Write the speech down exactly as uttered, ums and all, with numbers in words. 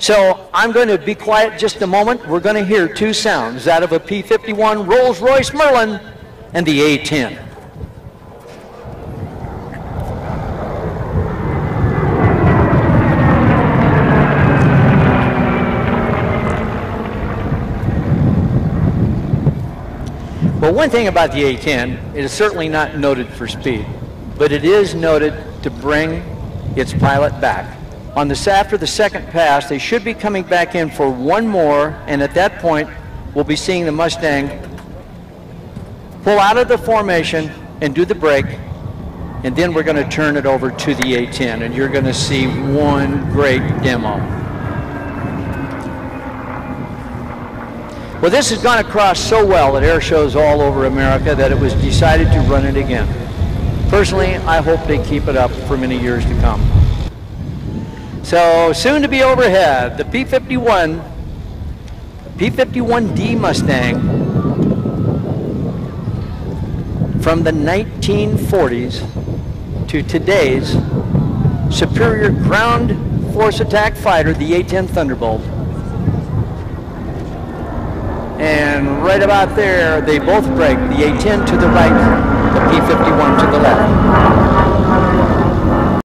So I'm going to be quiet just a moment. We're going to hear two sounds, that of a P fifty-one Rolls-Royce Merlin and the A ten. Well, one thing about the A ten, it is certainly not noted for speed, but it is noted to bring its pilot back. On this, after the second pass, they should be coming back in for one more, and at that point, we'll be seeing the Mustang pull out of the formation and do the brake, and then we're going to turn it over to the A ten, and you're going to see one great demo. Well, this has gone across so well at air shows all over America that it was decided to run it again. Personally, I hope they keep it up for many years to come. So soon to be overhead, the P fifty-one, P fifty-one D Mustang from the nineteen forties to today's superior ground force attack fighter, the A ten Thunderbolt. And right about there, they both break, the A ten to the right, the P fifty-one to the left.